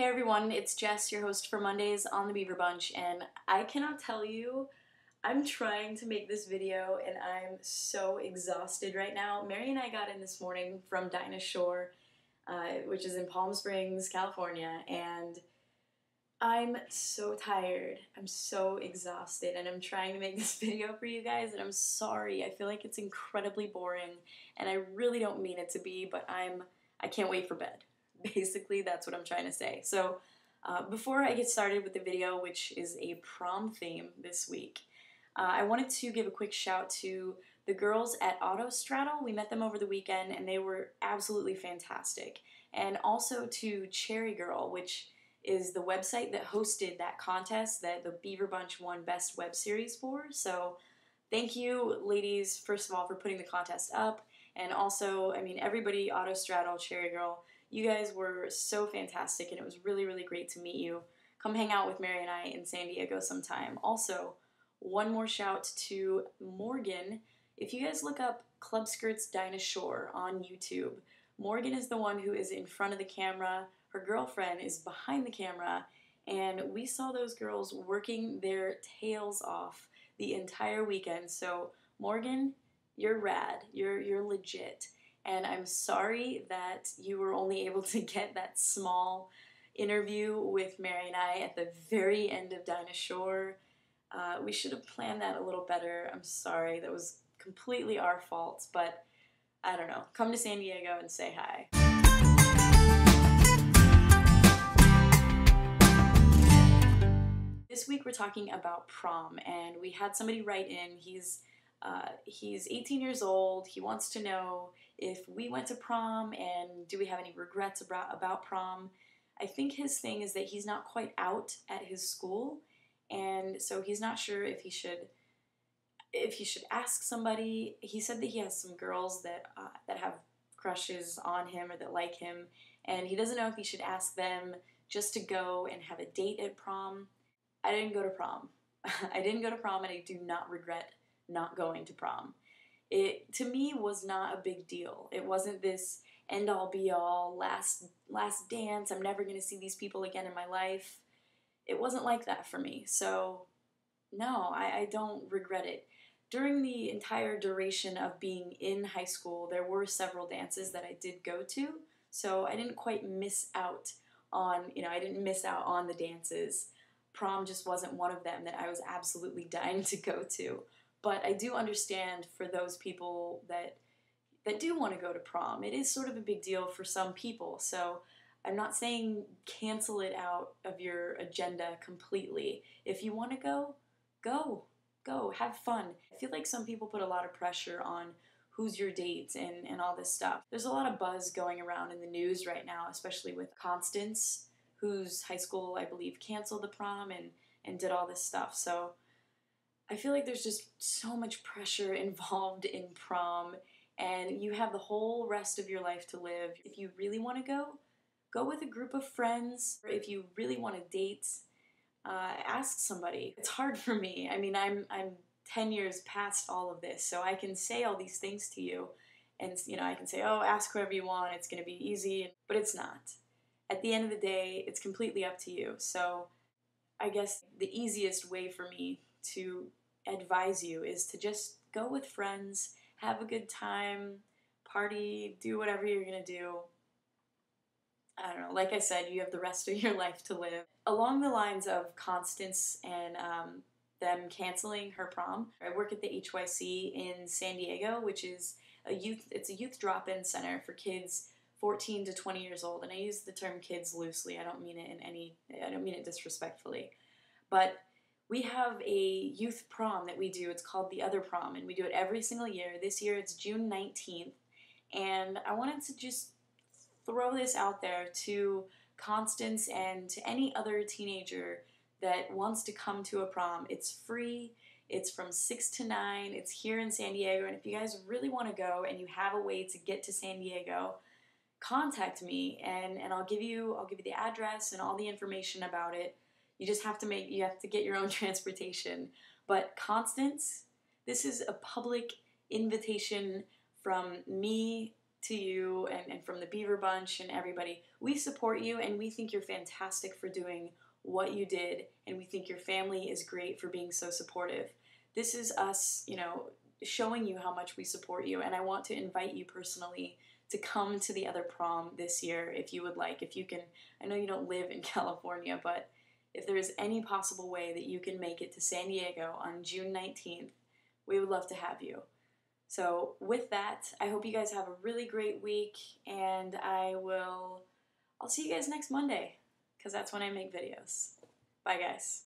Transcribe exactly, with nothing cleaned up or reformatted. Hey everyone, it's Jess, your host for Mondays on The Beaver Bunch, and I cannot tell you, I'm trying to make this video and I'm so exhausted right now. Mary and I got in this morning from Dinah Shore, uh, which is in Palm Springs, California, and I'm so tired. I'm so exhausted and I'm trying to make this video for you guys and I'm sorry. I feel like it's incredibly boring and I really don't mean it to be, but I'm, I can't wait for bed. Basically, that's what I'm trying to say. So, uh, before I get started with the video, which is a prom theme this week, uh, I wanted to give a quick shout to the girls at Auto Straddle. We met them over the weekend, and they were absolutely fantastic. And also to Cherry Girl, which is the website that hosted that contest that the Beaver Bunch won Best Web Series for. So, thank you, ladies, first of all, for putting the contest up. And also, I mean, everybody, Auto Straddle, Cherry Girl, you guys were so fantastic, and it was really, really great to meet you. Come hang out with Mary and I in San Diego sometime. Also, one more shout to Morgan. If you guys look up Club Skirts Dinah Shore on YouTube, Morgan is the one who is in front of the camera. Her girlfriend is behind the camera, and we saw those girls working their tails off the entire weekend. So, Morgan, you're rad. You're, you're legit. And I'm sorry that you were only able to get that small interview with Mary and I at the very end of Dinah Shore. Uh, we should have planned that a little better. I'm sorry. That was completely our fault. But I don't know. Come to San Diego and say hi. This week we're talking about prom. And we had somebody write in. He's uh, he's eighteen years old. He wants to know if we went to prom and do we have any regrets about, about prom. I think his thing is that he's not quite out at his school, and so he's not sure if he should if he should ask somebody. He said that he has some girls that uh, that have crushes on him or that like him, and he doesn't know if he should ask them just to go and have a date at prom. I didn't go to prom. I didn't go to prom, and I do not regret not going to prom. It, to me, was not a big deal. It wasn't this end-all, be-all, last last dance, I'm never going to see these people again in my life. It wasn't like that for me. So, no, I, I don't regret it. During the entire duration of being in high school, there were several dances that I did go to, so I didn't quite miss out on, you know, I didn't miss out on the dances. Prom just wasn't one of them that I was absolutely dying to go to. But I do understand for those people that that do want to go to prom. It is sort of a big deal for some people. So I'm not saying cancel it out of your agenda completely. If you want to go, go. Go. Have fun. I feel like some people put a lot of pressure on who's your dates and, and all this stuff. There's a lot of buzz going around in the news right now, especially with Constance, whose high school, I believe, canceled the prom and, and did all this stuff. So I feel like there's just so much pressure involved in prom, and you have the whole rest of your life to live. If you really want to go, go with a group of friends. Or if you really want to date, uh, ask somebody. It's hard for me. I mean, I'm I'm ten years past all of this, so I can say all these things to you, and you know, I can say, oh, ask whoever you want. It's going to be easy, but it's not. At the end of the day, it's completely up to you. So, I guess the easiest way for me to advise you is to just go with friends, have a good time, party, do whatever you're gonna do. I don't know, like I said, you have the rest of your life to live. Along the lines of Constance and um, them canceling her prom, I work at the H Y C in San Diego, which is a youth, it's a youth drop-in center for kids fourteen to twenty years old, and I use the term kids loosely. I don't mean it in any, I don't mean it disrespectfully, but we have a youth prom that we do. It's called The Other Prom, and we do it every single year. This year it's June nineteenth, and I wanted to just throw this out there to Constance and to any other teenager that wants to come to a prom. It's free. It's from six to nine. It's here in San Diego, and if you guys really want to go and you have a way to get to San Diego, contact me, and, and I'll give you I'll give you the address and all the information about it. You just have to make, you have to get your own transportation. But Constance, this is a public invitation from me to you and, and from the Beaver Bunch and everybody. We support you, and we think you're fantastic for doing what you did, and we think your family is great for being so supportive. This is us, you know, showing you how much we support you, and I want to invite you personally to come to the Other Prom this year if you would like. If you can, I know you don't live in California, but if there is any possible way that you can make it to San Diego on June nineteenth, we would love to have you. So with that, I hope you guys have a really great week, and I will, I'll see you guys next Monday, because that's when I make videos. Bye, guys.